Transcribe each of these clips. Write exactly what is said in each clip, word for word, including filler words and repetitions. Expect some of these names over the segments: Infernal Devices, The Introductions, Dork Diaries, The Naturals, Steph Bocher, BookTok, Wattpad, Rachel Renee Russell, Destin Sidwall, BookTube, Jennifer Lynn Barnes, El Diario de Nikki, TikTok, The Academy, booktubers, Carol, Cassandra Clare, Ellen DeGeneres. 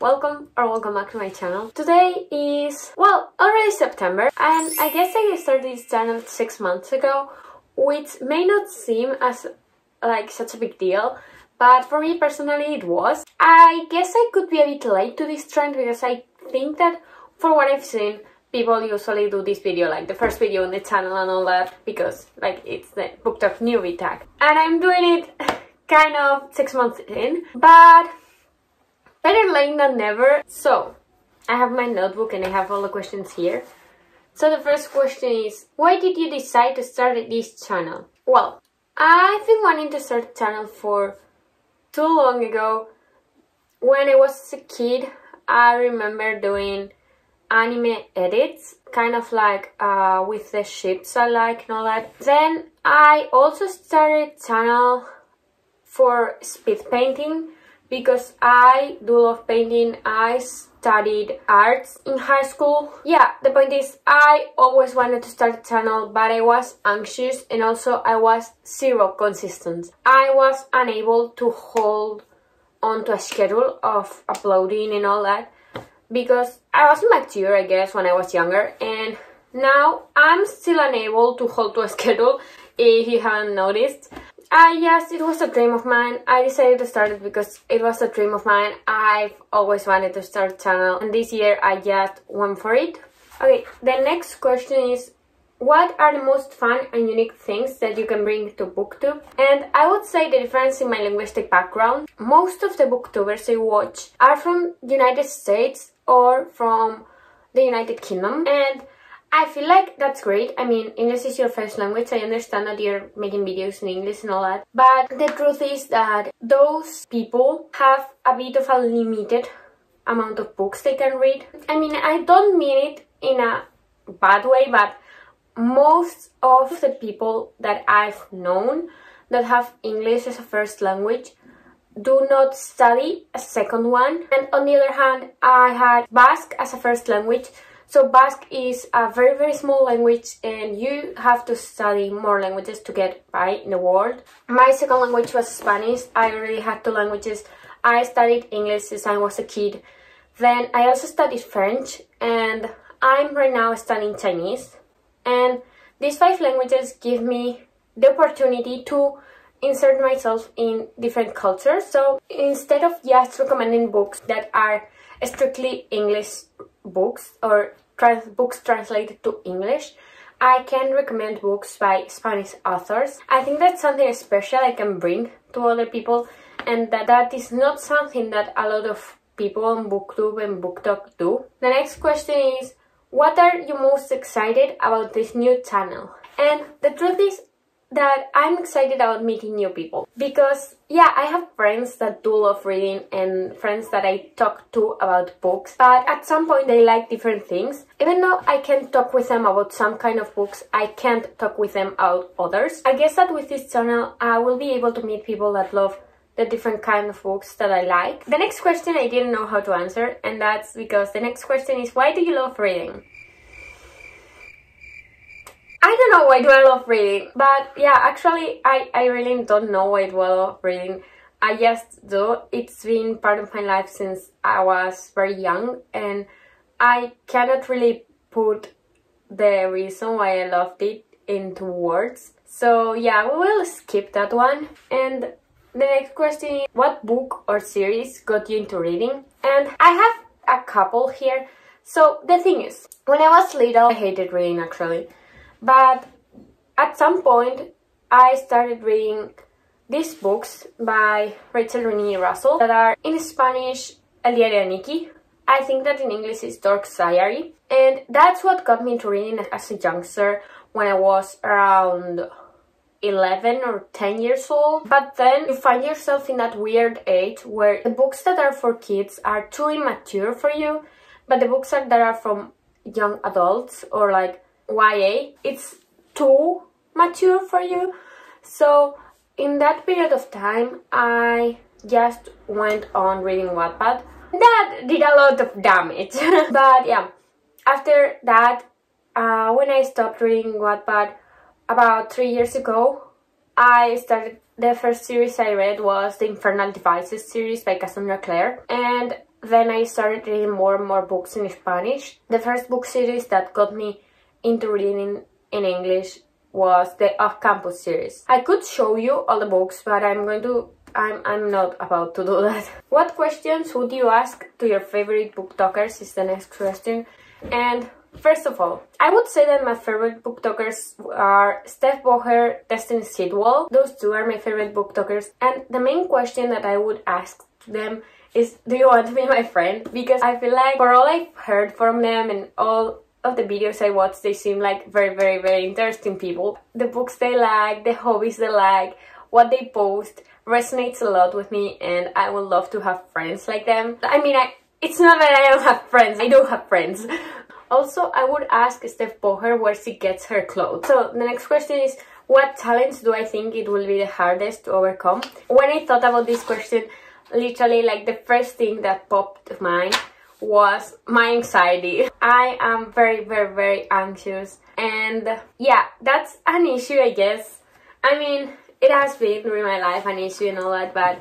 Welcome or welcome back to my channel. Today is, well, already September, and I guess I started this channel six months ago, which may not seem as like such a big deal, but for me personally it was. I guess I could be a bit late to this trend because I think that for what I've seen, people usually do this video like the first video on the channel and all that because like it's the BookTok newbie tag. And I'm doing it kind of six months in, but better late than never. So I have my notebook and I have all the questions here. So the first question is, why did you decide to start this channel? Well, I've been wanting to start a channel for too long ago. When I was a kid, I remember doing anime edits, kind of like uh, with the ships I like and all that. Then I also started a channel for speed painting because I do love painting. I studied arts in high school. Yeah, the point is I always wanted to start a channel, but I was anxious and also I was zero consistent. I was unable to hold on to a schedule of uploading and all that because I was immature, I guess, when I was younger, and now I'm still unable to hold to a schedule, if you haven't noticed. I just, it was a dream of mine. I decided to start it because it was a dream of mine. I've always wanted to start a channel, and this year I just went for it. Okay, the next question is, what are the most fun and unique things that you can bring to BookTube? And I would say the difference in my linguistic background. Most of the BookTubers I watch are from the United States or from the United Kingdom, and I feel like that's great. I mean, English is your first language. I understand that you're making videos in English and all that, but the truth is that those people have a bit of a limited amount of books they can read. I mean, I don't mean it in a bad way, but most of the people that I've known that have English as a first language do not study a second one. And on the other hand, I had Basque as a first language. So Basque is a very, very small language and you have to study more languages to get by in the world. My second language was Spanish. I already had two languages. I studied English since I was a kid. Then I also studied French, and I'm right now studying Chinese. And these five languages give me the opportunity to insert myself in different cultures. So instead of just recommending books that are strictly English books or trans books translated to English, I can recommend books by Spanish authors. I think that's something special I can bring to other people, and that, that is not something that a lot of people on BookTube and BookTok do. The next question is, what are you most excited about this new channel? And the truth is that I'm excited about meeting new people because, yeah, I have friends that do love reading and friends that I talk to about books, but at some point they like different things. Even though I can talk with them about some kind of books, I can't talk with them about others. I guess that with this channel I will be able to meet people that love the different kind of books that I like. The next question I didn't know how to answer, and that's because the next question is, why do you love reading? I don't know why do I love reading, but yeah, actually I, I really don't know why do I love reading. I just do. It's been part of my life since I was very young, and I cannot really put the reason why I loved it into words. So yeah, we will skip that one. And the next question is, what book or series got you into reading? And I have a couple here. So the thing is, when I was little I hated reading actually, but at some point I started reading these books by Rachel Renee Russell that are in Spanish El Diario de Nikki. I think that in English is Dork Diaries, and that's what got me into reading as a youngster when I was around eleven or ten years old. But then you find yourself in that weird age where the books that are for kids are too immature for you, but the books that are from young adults or like Y A, it's too mature for you. So in that period of time I just went on reading Wattpad. That did a lot of damage. But yeah, after that, uh, when I stopped reading Wattpad about three years ago, I started, the first series I read was the Infernal Devices series by Cassandra Clare, and then I started reading more and more books in Spanish. The first book series that got me into reading in English was the Off Campus series. I could show you all the books, but I'm going to I'm, I'm not about to do that. What questions would you ask to your favorite book talkers is the next question. And first of all, I would say that my favorite book talkers are Steph Bocher, Destin Sidwall. Those two are my favorite book talkers. And the main question that I would ask them is, do you want to be my friend? Because I feel like for all I've heard from them and all of the videos I watch, they seem like very, very, very interesting people. The books they like, the hobbies they like, what they post resonates a lot with me, and I would love to have friends like them. I mean, I, it's not that I don't have friends, I do have friends. Also, I would ask Steph Bocher where she gets her clothes. So the next question is, what challenge do I think it will be the hardest to overcome? When I thought about this question, literally like the first thing that popped to mind was my anxiety. I am very, very, very anxious, and yeah, that's an issue, I guess. I mean, it has been during my life an issue and all that, but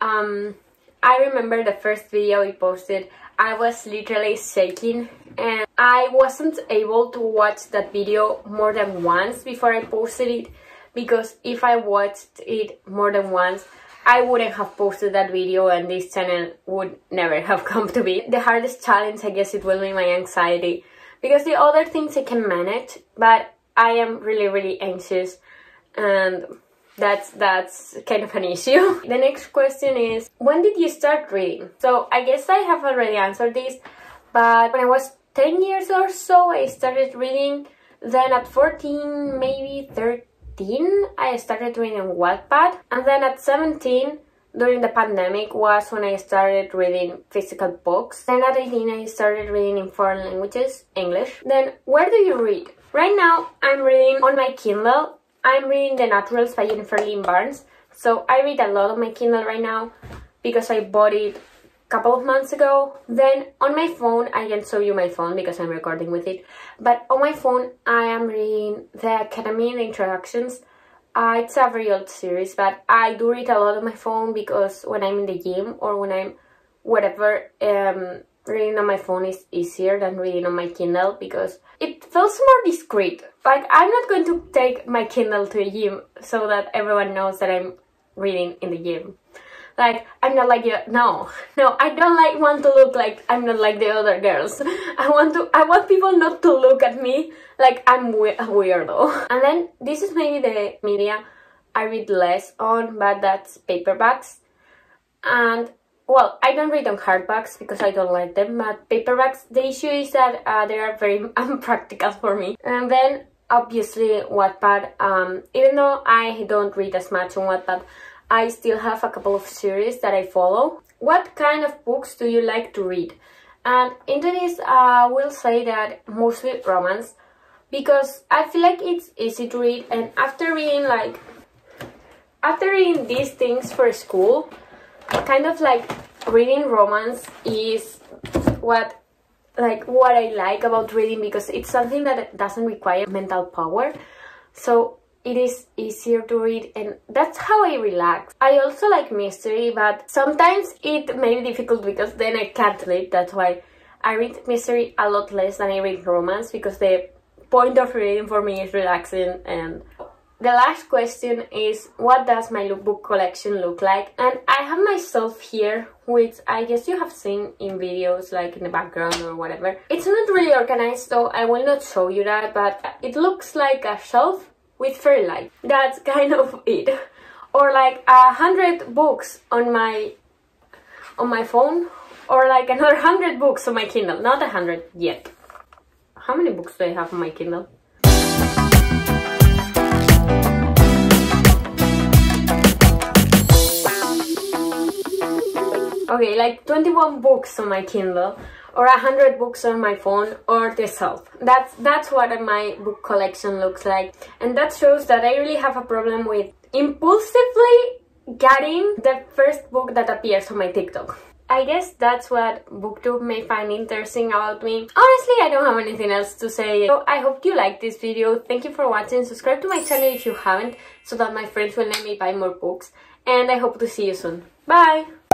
um, I remember the first video we posted, I was literally shaking, and I wasn't able to watch that video more than once before I posted it, because if I watched it more than once, I wouldn't have posted that video and this channel would never have come to be. The hardest challenge, I guess, it will be my anxiety, because the other things I can manage, but I am really, really anxious, and That's that's kind of an issue. The next question is, when did you start reading? So I guess I have already answered this, but when I was ten years or so, I started reading. Then at fourteen, maybe thirteen, I started reading on Wattpad. And then at seventeen, during the pandemic, was when I started reading physical books. Then at eighteen, I started reading in foreign languages, English. Then where do you read? Right now, I'm reading on my Kindle. I'm reading The Naturals by Jennifer Lynn Barnes. So I read a lot on my Kindle right now because I bought it a couple of months ago. Then on my phone, I can show you my phone because I'm recording with it. But on my phone, I am reading The Academy and The Introductions. Uh, it's a very old series, but I do read a lot on my phone because when I'm in the gym or when I'm whatever, um, reading on my phone is easier than reading on my Kindle because it feels more discreet. Like, I'm not going to take my Kindle to a gym so that everyone knows that I'm reading in the gym. Like, I'm not like, no, no, I don't like want to look like I'm not like the other girls. I want to, I want people not to look at me like I'm we a weirdo. And then this is maybe the media I read less on, but that's paperbacks. And well, I don't read on hardbacks because I don't like them, but paperbacks, the issue is that uh, they are very impractical for me. And then, obviously, Wattpad. Um, even though I don't read as much on Wattpad, I still have a couple of series that I follow. What kind of books do you like to read? And into this, I uh, will say that mostly romance, because I feel like it's easy to read, and after reading, like, after reading these things for school, kind of like reading romance is what like what I like about reading, because it's something that doesn't require mental power, so it is easier to read, and that's how I relax. I also like mystery, but sometimes it may be difficult because then I can't sleep. That's why I read mystery a lot less than I read romance, because the point of reading for me is relaxing. And the last question is, what does my lookbook collection look like? And I have myself here, which I guess you have seen in videos, like in the background or whatever. It's not really organized, so I will not show you that, but it looks like a shelf with fairy light. That's kind of it. Or like a hundred books on my on my phone, or like another hundred books on my Kindle. Not a hundred yet. How many books do I have on my Kindle? Okay, like twenty-one books on my Kindle, or one hundred books on my phone, or the shelf. That's, that's what my book collection looks like. And that shows that I really have a problem with impulsively getting the first book that appears on my TikTok. I guess that's what BookTube may find interesting about me. Honestly, I don't have anything else to say. So I hope you liked this video. Thank you for watching. Subscribe to my channel if you haven't, so that my friends will let me buy more books. And I hope to see you soon. Bye!